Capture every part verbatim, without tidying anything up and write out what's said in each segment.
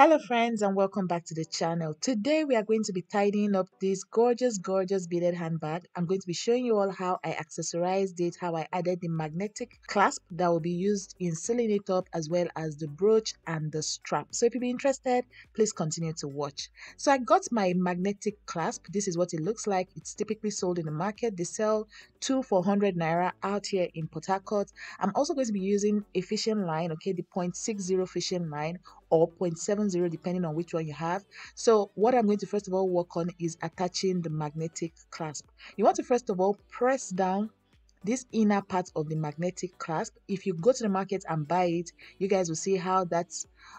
Hello friends, and welcome back to the channel. Today we are going to be tidying up this gorgeous gorgeous beaded handbag. I'm going to be showing you all how I accessorized it, how I added the magnetic clasp that will be used in sealing it up, as well as the brooch and the strap. So if you'll be interested, please continue to watch. So I got my magnetic clasp. This is what it looks like. It's typically sold in the market. They sell two for one hundred naira out here in Port Harcourt. I'm also going to be using a fishing line, okay, the zero point six zero fishing line or zero point seven zero, depending on which one you have. So what I'm going to first of all work on is attaching the magnetic clasp. You want to first of all press down this inner part of the magnetic clasp. If you go to the market and buy it, you guys will see how that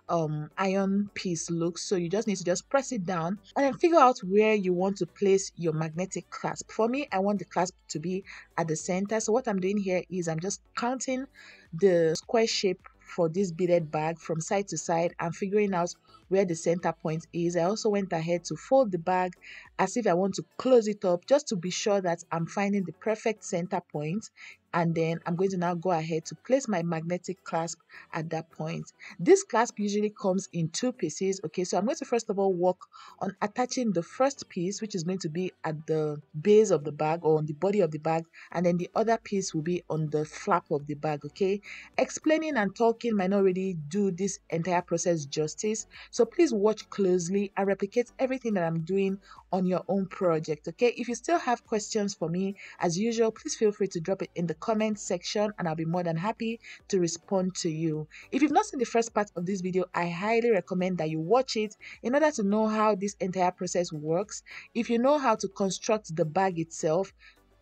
um iron piece looks. So you just need to just press it down and then figure out where you want to place your magnetic clasp. For me, I want the clasp to be at the center. So what I'm doing here is I'm just counting the square shape for this beaded bag from side to side and figuring out where the center point is. I also went ahead to fold the bag as if I want to close it up, just to be sure that I'm finding the perfect center point. And then I'm going to now go ahead to place my magnetic clasp at that point. This clasp usually comes in two pieces, okay? So I'm going to first of all work on attaching the first piece, which is going to be at the base of the bag or on the body of the bag, and then the other piece will be on the flap of the bag, okay? Explaining and talking might not really do this entire process justice, so please watch closely and replicate everything that I'm doing on your own project, okay? If you still have questions for me, as usual, please feel free to drop it in the comment section and I'll be more than happy to respond to you. If you've not seen the first part of this video, I highly recommend that you watch it in order to know how this entire process works. If you know how to construct the bag itself,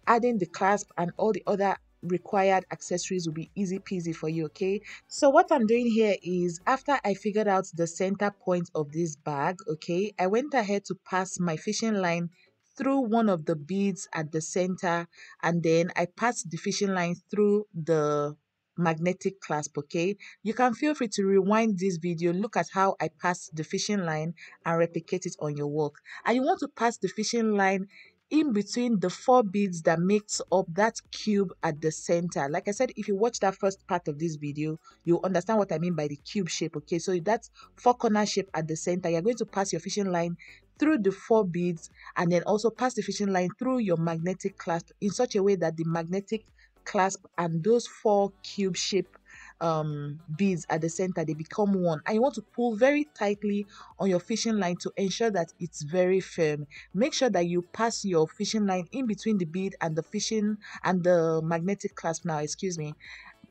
adding the clasp and all the other required accessories will be easy peasy for you, okay? So what I'm doing here is, after I figured out the center point of this bag, okay, I went ahead to pass my fishing line through one of the beads at the center, and then I passed the fishing line through the magnetic clasp, okay? You can feel free to rewind this video, look at how I passed the fishing line and replicate it on your work. And you want to pass the fishing line in between the four beads that makes up that cube at the center. Like I said, if you watch that first part of this video, you'll understand what I mean by the cube shape, okay? So that's four corner shape at the center. You're going to pass your fishing line through the four beads and then also pass the fishing line through your magnetic clasp in such a way that the magnetic clasp and those four cube shape um beads at the center, they become one. And you want to pull very tightly on your fishing line to ensure that it's very firm. Make sure that you pass your fishing line in between the bead and the fishing and the magnetic clasp now excuse me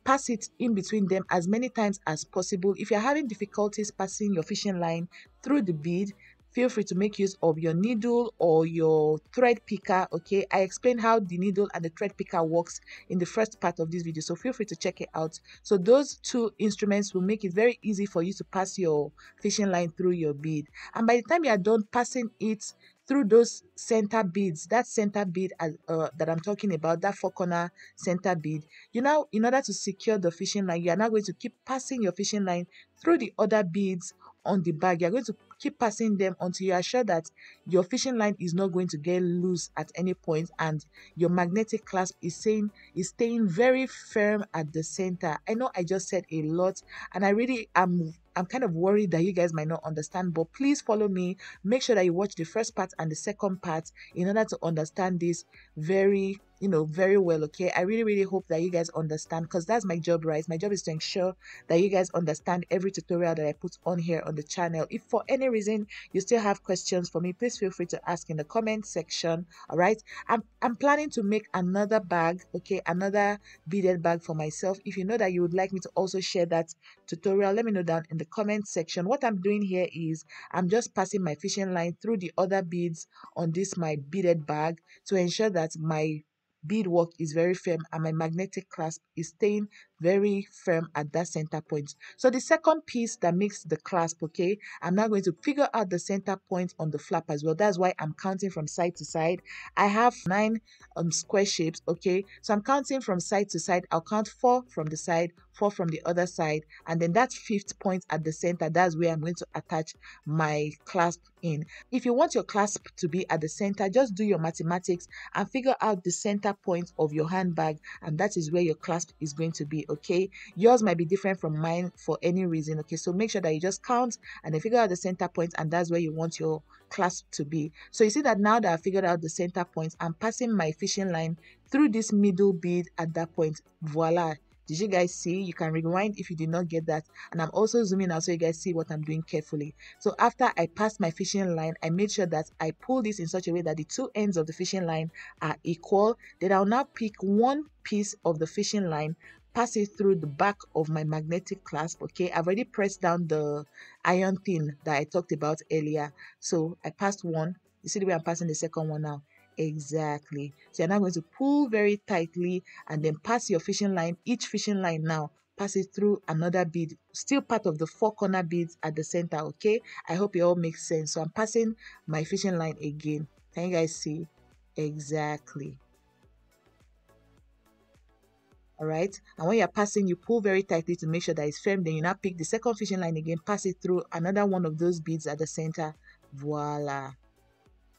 pass it in between them as many times as possible. If you're having difficulties passing your fishing line through the bead, feel free to make use of your needle or your thread picker, okay? I explained how the needle and the thread picker works in the first part of this video, so feel free to check it out. So those two instruments will make it very easy for you to pass your fishing line through your bead. And by the time you are done passing it through those center beads, that center bead uh, that I'm talking about, that four corner center bead, you now, in order to secure the fishing line, you are now going to keep passing your fishing line through the other beads on the bag. You're going to keep passing them until you are sure that your fishing line is not going to get loose at any point and your magnetic clasp is staying is staying very firm at the center. I know I just said a lot and I really am I'm kind of worried that you guys might not understand, but please follow me. Make sure that you watch the first part and the second part in order to understand this very, you know, very well, okay? I really, really hope that you guys understand, because that's my job, right? My job is to ensure that you guys understand every tutorial that I put on here on the channel. If for any reason you still have questions for me, please feel free to ask in the comment section, all right? I'm, I'm planning to make another bag, okay? Another beaded bag for myself. If you know that you would like me to also share that tutorial, let me know down in the comment section. What I'm doing here is I'm just passing my fishing line through the other beads on this my beaded bag to ensure that my beadwork is very firm and my magnetic clasp is staying very firm at that center point. So the second piece that makes the clasp, okay, I'm now going to figure out the center point on the flap as well. That's why I'm counting from side to side. I have nine um, square shapes, okay? So I'm counting from side to side. I'll count four from the side, four from the other side, and then that fifth point at the center, that's where I'm going to attach my clasp in. If you want your clasp to be at the center, just do your mathematics and figure out the center point of your handbag, and that is where your clasp is going to be, okay? Yours might be different from mine for any reason, okay? So make sure that you just count and then figure out the center points, and that's where you want your clasp to be. So you see that now that I figured out the center points, I'm passing my fishing line through this middle bead at that point. Voila. Did you guys see? You can rewind if you did not get that. And I'm also zooming out so you guys see what I'm doing carefully. So after I passed my fishing line, I made sure that I pull this in such a way that the two ends of the fishing line are equal. Then I'll now pick one piece of the fishing line, pass it through the back of my magnetic clasp, okay? I've already pressed down the iron pin that I talked about earlier. So I passed one. You see the way I'm passing the second one now? Exactly. So you're now going to pull very tightly and then pass your fishing line, each fishing line now, pass it through another bead, still part of the four corner beads at the center, okay? I hope it all makes sense. So I'm passing my fishing line again. Can you guys see? Exactly. All right, and when you're passing, you pull very tightly to make sure that it's firm. Then you now pick the second fishing line again, pass it through another one of those beads at the center. Voila.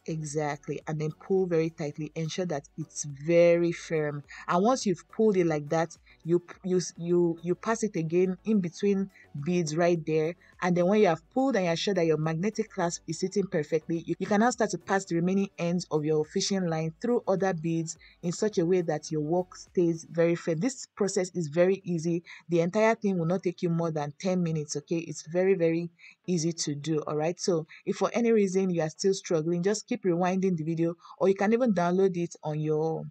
Exactly, and then pull very tightly, ensure that it's very firm. And once you've pulled it like that, you you you you pass it again in between beads right there. And then when you have pulled and you're sure that your magnetic clasp is sitting perfectly, you, you can now start to pass the remaining ends of your fishing line through other beads in such a way that your work stays very firm. This process is very easy. The entire thing will not take you more than ten minutes, okay? It's very, very easy to do, all right? So if for any reason you are still struggling, just keep rewinding the video, or you can even download it on your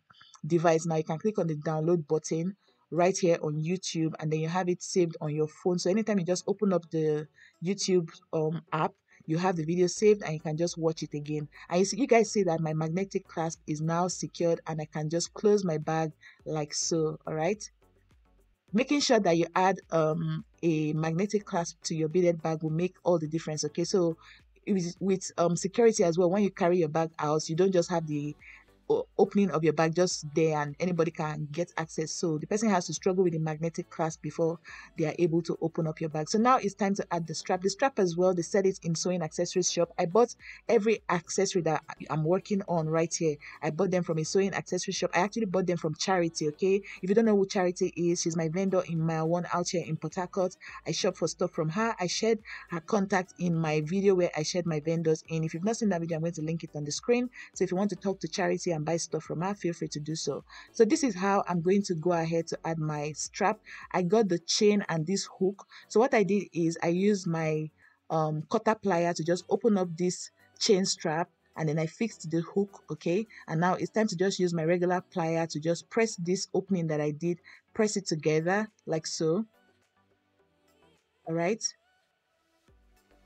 device. Now you can click on the download button right here on YouTube, and then you have it saved on your phone. So anytime you just open up the YouTube um app, you have the video saved and you can just watch it again. And you see, you guys see that my magnetic clasp is now secured and I can just close my bag like so, all right? Making sure that you add um a magnetic clasp to your beaded bag will make all the difference, okay? So with um security as well, when you carry your bag out, you don't just have the opening of your bag just there and anybody can get access. So the person has to struggle with the magnetic clasp before they are able to open up your bag. So now it's time to add the strap. The strap as well, they sell it in Sewing Accessories shop. I bought every accessory that I'm working on right here. I bought them from a Sewing Accessory shop. I actually bought them from Charity, okay? If you don't know who Charity is, she's my vendor in my one out here in Port Harcourt. I shop for stuff from her. I shared her contact in my video where I shared my vendors in. If you've not seen that video, I'm going to link it on the screen. So if you want to talk to Charity and buy stuff from her, feel free to do so. So this is how I'm going to go ahead to add my strap. I got the chain and this hook. So what I did is I used my um cutter plier to just open up this chain strap, and then I fixed the hook, okay? And now it's time to just use my regular plier to just press this opening that I did, press it together like so, all right?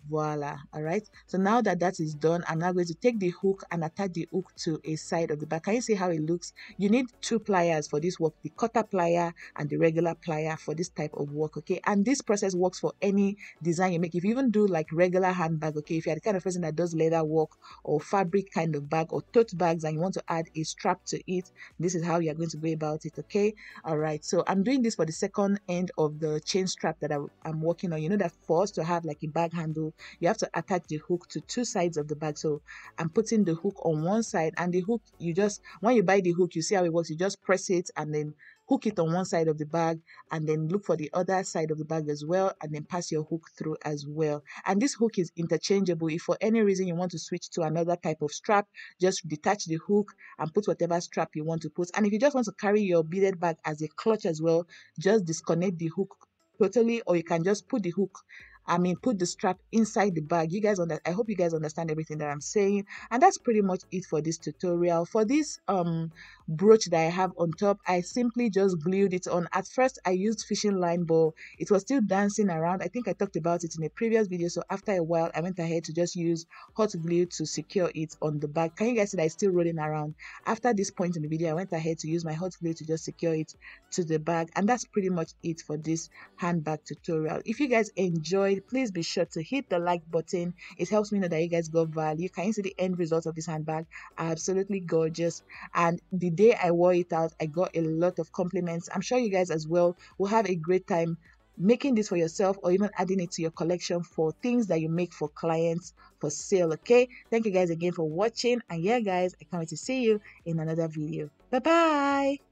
Voila. All right, so now that that is done, I'm now going to take the hook and attach the hook to a side of the back. Can you see how it looks? You need two pliers for this work, the cutter plier and the regular plier for this type of work, okay? And this process works for any design you make. If you even do like regular handbag, okay, if you're the kind of person that does leather work or fabric kind of bag or tote bags and you want to add a strap to it, this is how you're going to go about it, okay? All right, so I'm doing this for the second end of the chain strap that I, I'm working on. You know that for us to have like a bag handle, you have to attach the hook to two sides of the bag. So I'm putting the hook on one side, and the hook, you just, when you buy the hook, you see how it works. You just press it and then hook it on one side of the bag, and then look for the other side of the bag as well, and then pass your hook through as well. And this hook is interchangeable. If for any reason you want to switch to another type of strap, just detach the hook and put whatever strap you want to put. And if you just want to carry your beaded bag as a clutch as well, just disconnect the hook totally, or you can just put the hook I mean, put the strap inside the bag. You guys, under I hope you guys understand everything that I'm saying. And that's pretty much it for this tutorial. For this um brooch that I have on top, I simply just glued it on. At first, I used fishing line, but it was still dancing around. I think I talked about it in a previous video. So after a while, I went ahead to just use hot glue to secure it on the bag. Can you guys see that it's still rolling around? After this point in the video, I went ahead to use my hot glue to just secure it to the bag. And that's pretty much it for this handbag tutorial. If you guys enjoyed, please be sure to hit the like button. It helps me know that you guys got value. Can you see the end result of this handbag? Absolutely gorgeous. And the day I wore it out, I got a lot of compliments. I'm sure you guys as well will have a great time making this for yourself, or even adding it to your collection for things that you make for clients for sale, okay? Thank you guys again for watching, and yeah guys, I can't wait to see you in another video. Bye bye.